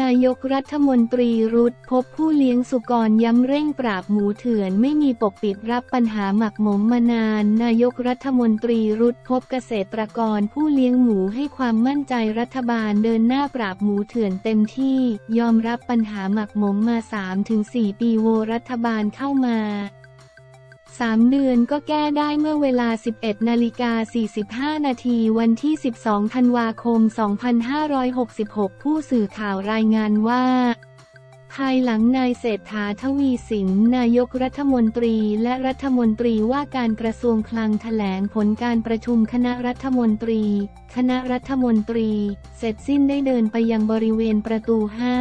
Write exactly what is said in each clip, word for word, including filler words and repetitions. นายกรัฐมนตรีรุตพบผู้เลี้ยงสุกรย้ำเร่งปราบหมูเถื่อนไม่มีปกปิดรับปัญหาหมักหมมมานานนายกรัฐมนตรีรุตพบเกษตรกรผู้เลี้ยงหมูให้ความมั่นใจรัฐบาลเดินหน้าปราบหมูเถื่อนเต็มที่ยอมรับปัญหาหมักหมมมา สามถึงสี่ ปีโวรัฐบาลเข้ามาสามเดือนก็แก้ได้เมื่อเวลา สิบเอ็ดนาฬิกาสี่สิบห้านาที วันที่สิบสองธันวาคมสองพันห้าร้อยหกสิบหกผู้สื่อข่าวรายงานว่าภายหลังนายเศรษฐาทวีสินนายกรัฐมนตรีและรัฐมนตรีว่าการกระทรวงคลังแถลงผลการประชุมคณะรัฐมนตรีคณะรัฐมนตรีเสร็จสิ้นได้เดินไปยังบริเวณประตูห้า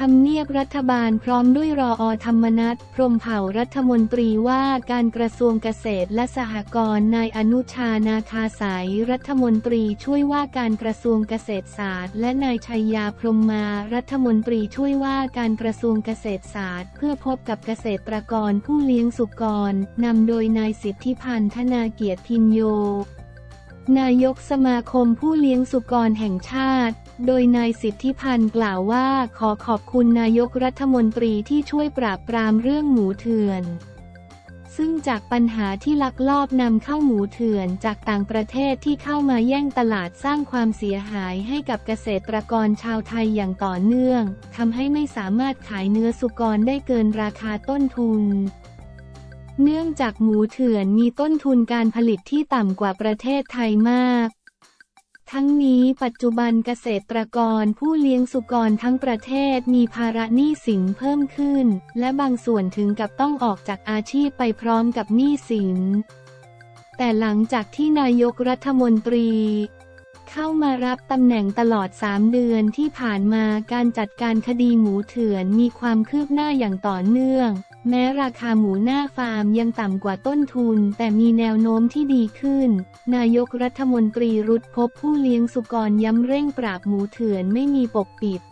ทำเนียบรัฐบาลพร้อมด้วยรออธรรมนัสพรหมเผ่ารัฐมนตรีว่าการกระทรวงเกษตรและสหกรณ์นายอนุชานาคาสายรัฐมนตรีช่วยว่าการกระทรวงเกษตรศาสตร์และนายชัยยาพรหมารัฐมนตรีช่วยว่าการกระทรวงเกษตรศาสตร์เพื่อพบกับเกษตรกรผู้เลี้ยงสุกรนำโดยนายสิทธิพันธนาเกียรติพินโยนายกสมาคมผู้เลี้ยงสุกรแห่งชาติโดยนายสิทธิพันธ์กล่าวว่าขอขอบคุณนายกรัฐมนตรีที่ช่วยปราบปรามเรื่องหมูเถื่อนซึ่งจากปัญหาที่ลักลอบนำเข้าหมูเถื่อนจากต่างประเทศที่เข้ามาแย่งตลาดสร้างความเสียหายให้กับเกษตรกรชาวไทยอย่างต่อเนื่องทำให้ไม่สามารถขายเนื้อสุกรได้เกินราคาต้นทุนเนื่องจากหมูเถื่อนมีต้นทุนการผลิตที่ต่ำกว่าประเทศไทยมากทั้งนี้ปัจจุบันเกษตรกรผู้เลี้ยงสุกรทั้งประเทศมีภาระหนี้สินเพิ่มขึ้นและบางส่วนถึงกับต้องออกจากอาชีพไปพร้อมกับหนี้สินแต่หลังจากที่นายกรัฐมนตรีเข้ามารับตำแหน่งตลอดสามเดือนที่ผ่านมาการจัดการคดีหมูเถื่อนมีความคืบหน้าอย่างต่อเนื่องแม้ราคาหมูหน้าฟาร์มยังต่ำกว่าต้นทุนแต่มีแนวโน้มที่ดีขึ้นนายกรัฐมนตรีรุตพบผู้เลี้ยงสุกรย้ำเร่งปราบหมูเถื่อนไม่มีปกปิด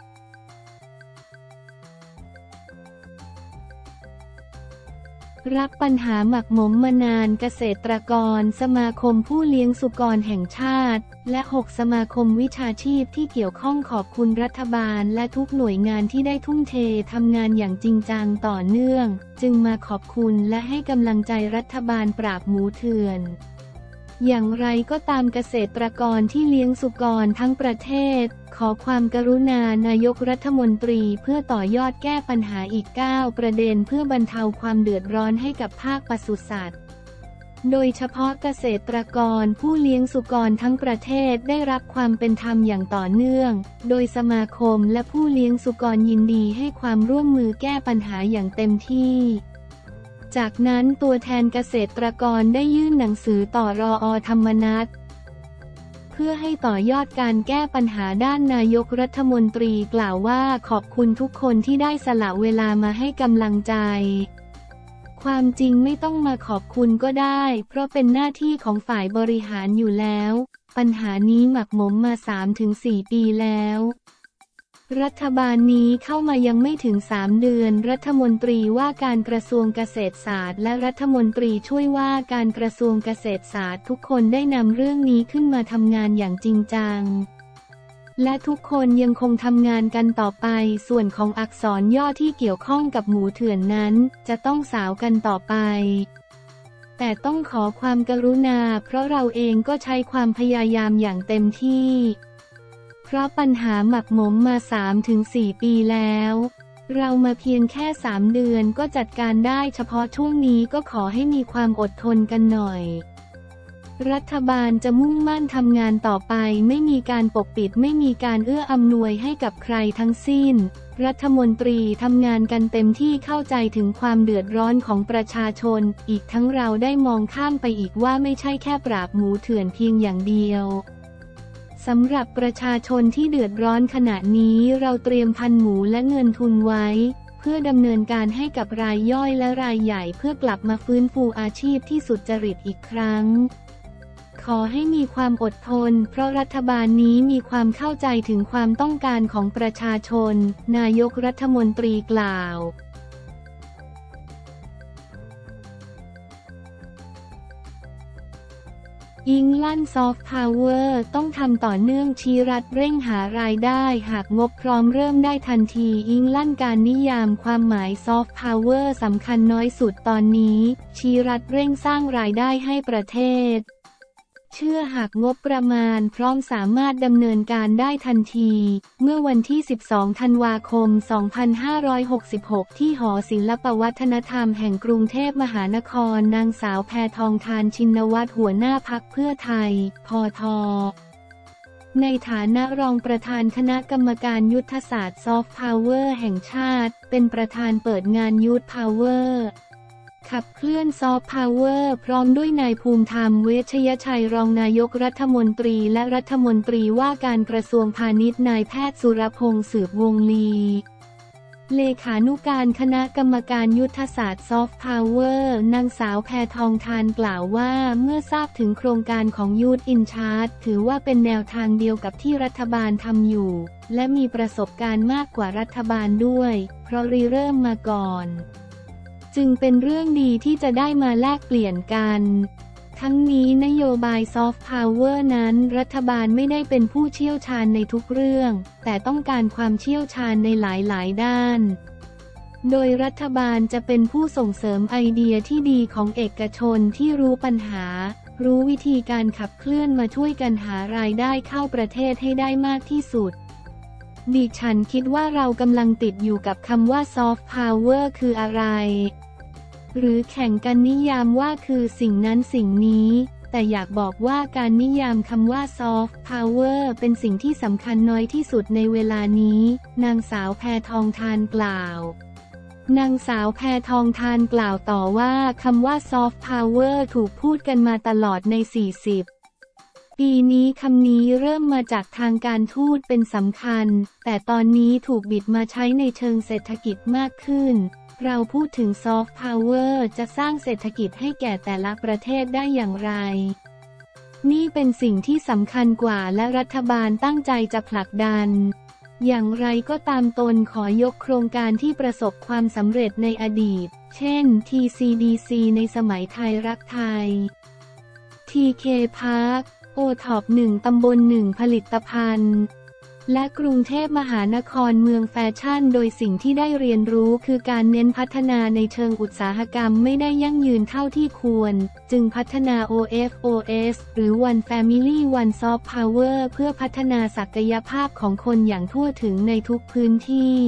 รับปัญหาหมักหมมมานานเกษตรกรสมาคมผู้เลี้ยงสุกรแห่งชาติและหกสมาคมวิชาชีพที่เกี่ยวข้องขอบคุณรัฐบาลและทุกหน่วยงานที่ได้ทุ่มเททำงานอย่างจริงจังต่อเนื่องจึงมาขอบคุณและให้กำลังใจรัฐบาลปราบหมูเถื่อนอย่างไรก็ตามเกษตรกรที่เลี้ยงสุกรทั้งประเทศขอความกรุณานายกรัฐมนตรีเพื่อต่อยอดแก้ปัญหาอีกเก้าประเด็นเพื่อบรรเทาความเดือดร้อนให้กับภาคปศุสัตว์โดยเฉพาะเกษตรกรผู้เลี้ยงสุกรทั้งประเทศได้รับความเป็นธรรมอย่างต่อเนื่องโดยสมาคมและผู้เลี้ยงสุกรยินดีให้ความร่วมมือแก้ปัญหาอย่างเต็มที่จากนั้นตัวแทนเกษตรกรได้ยื่นหนังสือต่อรออธรรมนัสเพื่อให้ต่อยอดการแก้ปัญหาด้านนายกรัฐมนตรีกล่าวว่าขอบคุณทุกคนที่ได้สละเวลามาให้กำลังใจความจริงไม่ต้องมาขอบคุณก็ได้เพราะเป็นหน้าที่ของฝ่ายบริหารอยู่แล้วปัญหานี้หมักหมมมา สามถึงสี่ ปีแล้วรัฐบาลนี้เข้ามายังไม่ถึงสามเดือนรัฐมนตรีว่าการกระทรวงเกษตรศาสตร์และรัฐมนตรีช่วยว่าการกระทรวงเกษตรศาสตร์ทุกคนได้นำเรื่องนี้ขึ้นมาทำงานอย่างจริงจังและทุกคนยังคงทำงานกันต่อไปส่วนของอักษรย่อที่เกี่ยวข้องกับหมูเถื่อนนั้นจะต้องสาวกันต่อไปแต่ต้องขอความกรุณาเพราะเราเองก็ใช้ความพยายามอย่างเต็มที่เพราะปัญหาหมักหมมมา สามถึงสี่ ปีแล้วเรามาเพียงแค่สามเดือนก็จัดการได้เฉพาะช่วงนี้ก็ขอให้มีความอดทนกันหน่อยรัฐบาลจะมุ่งมั่นทำงานต่อไปไม่มีการปกปิดไม่มีการเอื้ออำนวยให้กับใครทั้งสิ้นรัฐมนตรีทำงานกันเต็มที่เข้าใจถึงความเดือดร้อนของประชาชนอีกทั้งเราได้มองข้ามไปอีกว่าไม่ใช่แค่ปราบหมูเถื่อนเพียงอย่างเดียวสำหรับประชาชนที่เดือดร้อนขณะนี้เราเตรียมพันหมูและเงินทุนไว้เพื่อดำเนินการให้กับรายย่อยและรายใหญ่เพื่อกลับมาฟื้นฟูอาชีพที่สุจริตอีกครั้งขอให้มีความอดทนเพราะรัฐบาลนี้มีความเข้าใจถึงความต้องการของประชาชนนายกรัฐมนตรีกล่าว อิงลั่นซอฟต์พาวเวอร์ต้องทำต่อเนื่องชี้รัฐเร่งหารายได้หากงบพร้อมเริ่มได้ทันทีอิงลั่นการนิยามความหมายซอฟต์พาวเวอร์สำคัญน้อยสุดตอนนี้ชี้รัฐเร่งสร้างรายได้ให้ประเทศเชื่อหากงบประมาณพร้อมสามารถดำเนินการได้ทันทีเมื่อวันที่สิบสองธันวาคมสองพันห้าร้อยหกสิบหกที่หอศิลปวัฒนธรรมแห่งกรุงเทพมหานครนางสาวแพทองธารชินวัตรหัวหน้าพรรคเพื่อไทยพทในฐานะรองประธานคณะกรรมการยุทธศาสตร์ซอฟต์พาวเวอร์แห่งชาติเป็นประธานเปิดงานยูธพาวเวอร์ขับเคลื่อนซอฟต์พาวเวอร์พร้อมด้วยนายภูมิธรรมเวชยชัยรองนายกรัฐมนตรีและรัฐมนตรีว่าการกระทรวงพาณิชย์นายแพทย์สุรพงษ์สืบวงศ์ลีเลขานุการคณะกรรมการยุทธศาสตร์ซอฟต์พาวเวอร์นางสาวแพทองธารกล่าวว่าเมื่อทราบถึงโครงการของ Youth in Charge ถือว่าเป็นแนวทางเดียวกับที่รัฐบาลทำอยู่และมีประสบการณ์มากกว่ารัฐบาลด้วยเพราะริเริ่มมาก่อนจึงเป็นเรื่องดีที่จะได้มาแลกเปลี่ยนกันทั้งนี้นโยบายซอฟต์พาวเวอร์นั้นรัฐบาลไม่ได้เป็นผู้เชี่ยวชาญในทุกเรื่องแต่ต้องการความเชี่ยวชาญในหลายๆด้านโดยรัฐบาลจะเป็นผู้ส่งเสริมไอเดียที่ดีของเอกชนที่รู้ปัญหารู้วิธีการขับเคลื่อนมาช่วยกันหารายได้เข้าประเทศให้ได้มากที่สุดดิฉันคิดว่าเรากำลังติดอยู่กับคำว่าซอฟต์พาวเวอร์คืออะไรหรือแข่งกันนิยามว่าคือสิ่งนั้นสิ่งนี้แต่อยากบอกว่าการนิยามคำว่าซอฟต์พาวเวอร์เป็นสิ่งที่สำคัญน้อยที่สุดในเวลานี้นางสาวแพทองธารกล่าวนางสาวแพทองธารกล่าวต่อว่าคำว่าซอฟต์พาวเวอร์ถูกพูดกันมาตลอดในสี่สิบปีนี้คำนี้เริ่มมาจากทางการทูตเป็นสำคัญแต่ตอนนี้ถูกบิดมาใช้ในเชิงเศรษฐกิจมากขึ้นเราพูดถึงซอฟต์พาวเวอร์จะสร้างเศรษฐกิจให้แก่แต่ละประเทศได้อย่างไรนี่เป็นสิ่งที่สำคัญกว่าและรัฐบาลตั้งใจจะผลักดันอย่างไรก็ตามตนขอยกโครงการที่ประสบความสำเร็จในอดีตเช่น ที ซี ดี ซี ในสมัยไทยรักไทย ที เค พาร์คโอท็อปหนึ่งตำบลหนึ่งผลิตภัณฑ์และกรุงเทพมหานครเมืองแฟชั่นโดยสิ่งที่ได้เรียนรู้คือการเน้นพัฒนาในเชิงอุตสาหกรรมไม่ได้ยั่งยืนเท่าที่ควรจึงพัฒนา โอ เอฟ โอ เอส หรือ One Family One Soft Power เพื่อพัฒนาศักยภาพของคนอย่างทั่วถึงในทุกพื้นที่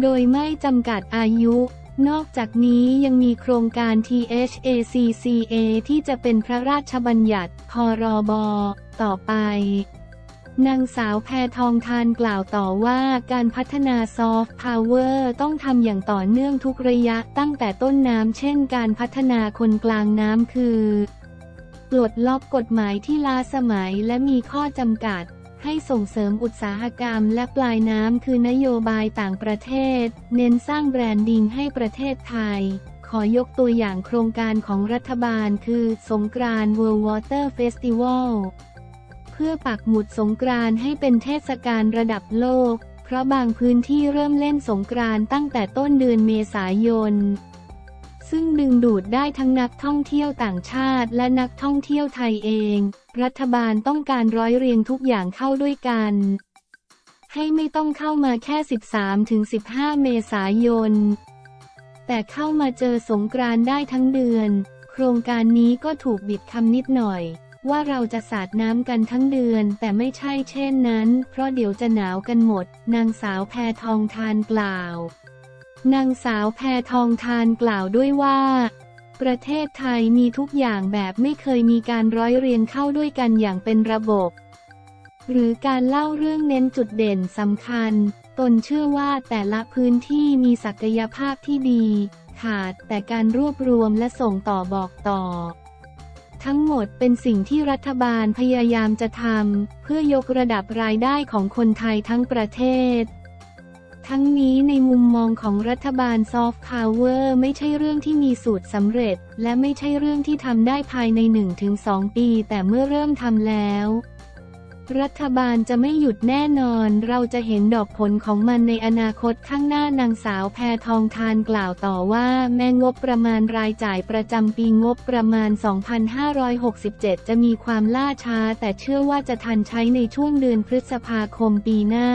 โดยไม่จำกัดอายุนอกจากนี้ยังมีโครงการ แทคค่า ที่จะเป็นพระราชบัญญัติพรบ.ต่อไปนางสาวแพทองธารกล่าวต่อว่าการพัฒนาซอฟต์พาวเวอร์ต้องทำอย่างต่อเนื่องทุกระยะตั้งแต่ต้นน้ำเช่นการพัฒนาคนกลางน้ำคือปลดล็อกกฎหมายที่ล้าสมัยและมีข้อจำกัดให้ส่งเสริมอุตสาหกรรมและปลายน้ำคือนโยบายต่างประเทศเน้นสร้างแบรนดิ้งให้ประเทศไทยขอยกตัวอย่างโครงการของรัฐบาลคือสงกรานต์ World Water Festival เพื่อปักหมุดสงกรานต์ให้เป็นเทศกาลระดับโลกเพราะบางพื้นที่เริ่มเล่นสงกรานต์ตั้งแต่ต้นเดือนเมษายนซึ่งดึงดูดได้ทั้งนักท่องเที่ยวต่างชาติและนักท่องเที่ยวไทยเองรัฐบาลต้องการร้อยเรียงทุกอย่างเข้าด้วยกันให้ไม่ต้องเข้ามาแค่ สิบสามถึงสิบห้า เมษายนแต่เข้ามาเจอสงกรานต์ได้ทั้งเดือนโครงการนี้ก็ถูกบิดคำนิดหน่อยว่าเราจะสาดน้ำกันทั้งเดือนแต่ไม่ใช่เช่นนั้นเพราะเดี๋ยวจะหนาวกันหมดนางสาวแพทองธารกล่าวนางสาวแพทองธารกล่าวด้วยว่าประเทศไทยมีทุกอย่างแบบไม่เคยมีการร้อยเรียงเข้าด้วยกันอย่างเป็นระบบหรือการเล่าเรื่องเน้นจุดเด่นสำคัญตนเชื่อว่าแต่ละพื้นที่มีศักยภาพที่ดีขาดแต่การรวบรวมและส่งต่อบอกต่อทั้งหมดเป็นสิ่งที่รัฐบาลพยายามจะทำเพื่อยกระดับรายได้ของคนไทยทั้งประเทศทั้งนี้ในมุมมองของรัฐบาลซอฟต์พาวเวอร์ไม่ใช่เรื่องที่มีสูตรสำเร็จและไม่ใช่เรื่องที่ทำได้ภายใน หนึ่งถึงสอง ปีแต่เมื่อเริ่มทำแล้ว รัฐบาลจะไม่หยุดแน่นอนเราจะเห็นดอกผลของมันในอนาคตข้างหน้านางสาวแพทองธารกล่าวต่อว่าแม้งบประมาณรายจ่ายประจำปีงบประมาณ สองพันห้าร้อยหกสิบเจ็ด จะมีความล่าช้าแต่เชื่อว่าจะทันใช้ในช่วงเดือนพฤษภาคมปีหน้า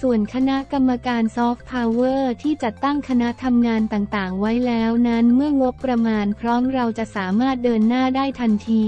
ส่วนคณะกรรมการซอฟต์พาวเวอร์ที่จัดตั้งคณะทำงานต่างๆไว้แล้วนั้นเมื่องบประมาณพร้อมเราจะสามารถเดินหน้าได้ทันที